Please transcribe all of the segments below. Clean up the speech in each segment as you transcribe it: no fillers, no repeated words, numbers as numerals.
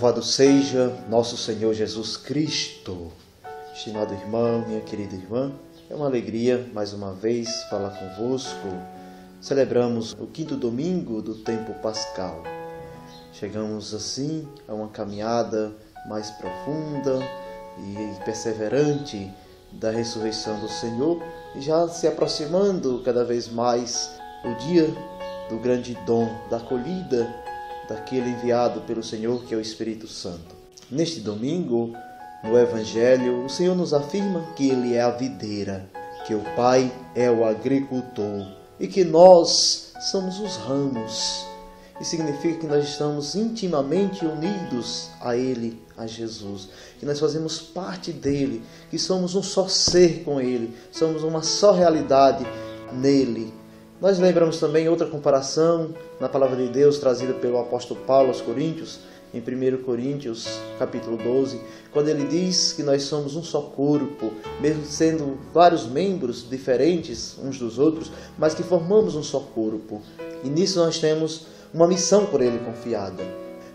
Louvado seja nosso Senhor Jesus Cristo. Estimado irmão, minha querida irmã, é uma alegria mais uma vez falar convosco. Celebramos o quinto domingo do tempo pascal. Chegamos assim a uma caminhada mais profunda e perseverante da ressurreição do Senhor, e já se aproximando cada vez mais o dia do grande dom, da acolhida daquele enviado pelo Senhor, que é o Espírito Santo. Neste domingo, no Evangelho, o Senhor nos afirma que Ele é a videira, que o Pai é o agricultor e que nós somos os ramos. Isso significa que nós estamos intimamente unidos a Ele, a Jesus, que nós fazemos parte dEle, que somos um só ser com Ele, somos uma só realidade nele. Nós lembramos também outra comparação na Palavra de Deus trazida pelo apóstolo Paulo aos Coríntios, em 1 Coríntios capítulo 12, quando ele diz que nós somos um só corpo, mesmo sendo vários membros diferentes uns dos outros, mas que formamos um só corpo. E nisso nós temos uma missão por ele confiada.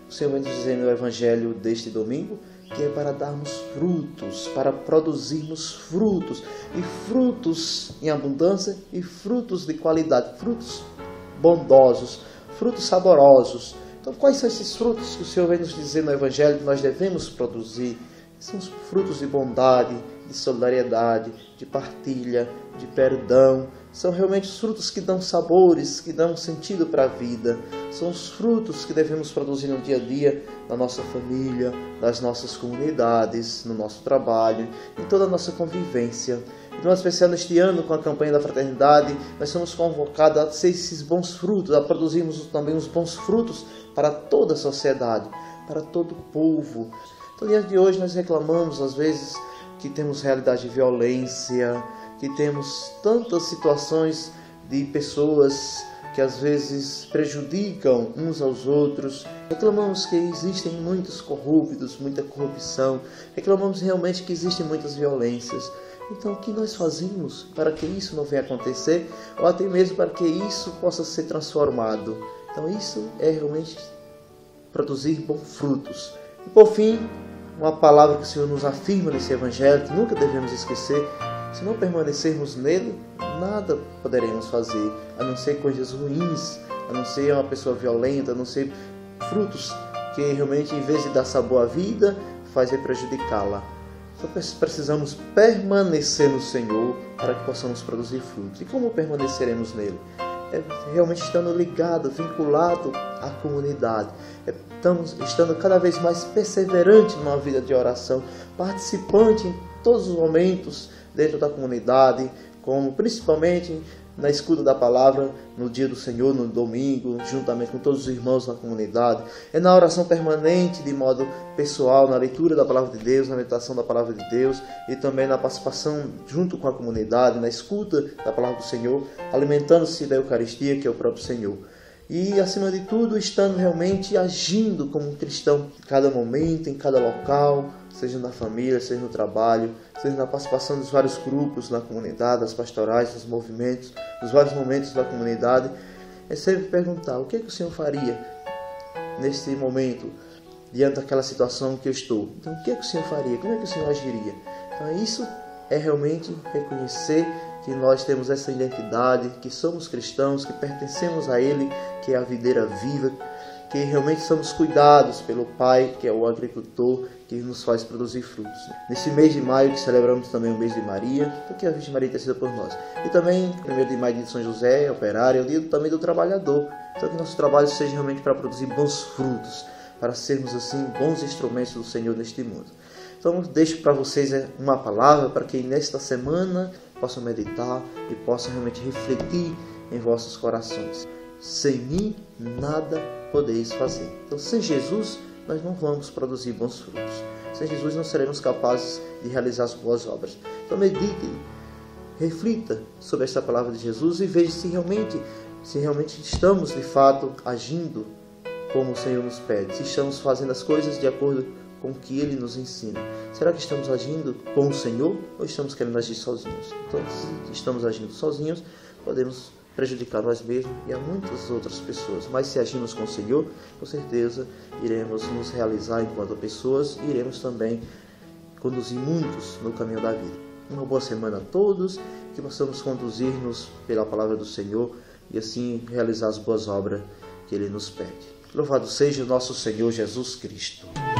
O Senhor vem nos dizer no Evangelho deste domingo que é para darmos frutos, para produzirmos frutos, e frutos em abundância, e frutos de qualidade, frutos bondosos, frutos saborosos. Então, quais são esses frutos que o Senhor vem nos dizer no Evangelho que nós devemos produzir? São os frutos de bondade, de solidariedade, de partilha, de perdão. São realmente os frutos que dão sabores, que dão sentido para a vida. São os frutos que devemos produzir no dia a dia, na nossa família, nas nossas comunidades, no nosso trabalho, em toda a nossa convivência. Então, especial neste ano, com a campanha da fraternidade, nós somos convocados a ser esses bons frutos, a produzirmos também os bons frutos para toda a sociedade, para todo o povo. Então, dias de hoje, nós reclamamos, às vezes, que temos realidade de violência, que temos tantas situações de pessoas que às vezes prejudicam uns aos outros. Reclamamos que existem muitos corruptos, muita corrupção. Reclamamos realmente que existem muitas violências. Então, o que nós fazemos para que isso não venha acontecer, ou até mesmo para que isso possa ser transformado? Então, isso é realmente produzir bons frutos. E, por fim, uma palavra que o Senhor nos afirma nesse Evangelho, que nunca devemos esquecer: se não permanecermos nele, nada poderemos fazer, a não ser coisas ruins, a não ser uma pessoa violenta, a não ser frutos que realmente, em vez de dar sabor à vida, fazem prejudicá-la. Então, precisamos permanecer no Senhor para que possamos produzir frutos. E como permaneceremos nele? É realmente estando ligado, vinculado à comunidade. Estamos estando cada vez mais perseverante numa vida de oração, participante em todos os momentos dentro da comunidade, como principalmente na escuta da palavra no dia do Senhor, no domingo, juntamente com todos os irmãos da comunidade. É na oração permanente, de modo pessoal, na leitura da Palavra de Deus, na meditação da Palavra de Deus, e também na participação junto com a comunidade, na escuta da Palavra do Senhor, alimentando-se da Eucaristia, que é o próprio Senhor. E, acima de tudo, estando realmente agindo como um cristão em cada momento, em cada local, seja na família, seja no trabalho, seja na participação dos vários grupos na comunidade, das pastorais, dos movimentos, dos vários momentos da comunidade. É sempre perguntar: o que é que o Senhor faria neste momento, diante daquela situação que eu estou? Então, o que é que o Senhor faria? Como é que o Senhor agiria? Então, isso é realmente reconhecer que nós temos essa identidade, que somos cristãos, que pertencemos a Ele, que é a videira viva, que realmente somos cuidados pelo Pai, que é o agricultor, que nos faz produzir frutos. Nesse mês de maio, que celebramos também o mês de Maria, porque a Virgem Maria é intercedida por nós. E também, 1º de maio, dia de São José, operário, é o dia também do trabalhador. Então, que nosso trabalho seja realmente para produzir bons frutos, para sermos, assim, bons instrumentos do Senhor neste mundo. Então, deixo para vocês uma palavra para que nesta semana possam meditar e possam realmente refletir em vossos corações. Sem mim, nada podeis fazer. Então, sem Jesus, nós não vamos produzir bons frutos. Sem Jesus, não seremos capazes de realizar as boas obras. Então, medite, reflita sobre esta palavra de Jesus e veja se realmente estamos, de fato, agindo como o Senhor nos pede, se estamos fazendo as coisas de acordo com o que Ele nos ensina. Será que estamos agindo com o Senhor ou estamos querendo agir sozinhos? Então, se estamos agindo sozinhos, podemos prejudicar nós mesmos e a muitas outras pessoas. Mas se agirmos com o Senhor, com certeza iremos nos realizar enquanto pessoas e iremos também conduzir muitos no caminho da vida. Uma boa semana a todos, que possamos conduzir-nos pela palavra do Senhor e assim realizar as boas obras que Ele nos pede. Louvado seja o nosso Senhor Jesus Cristo.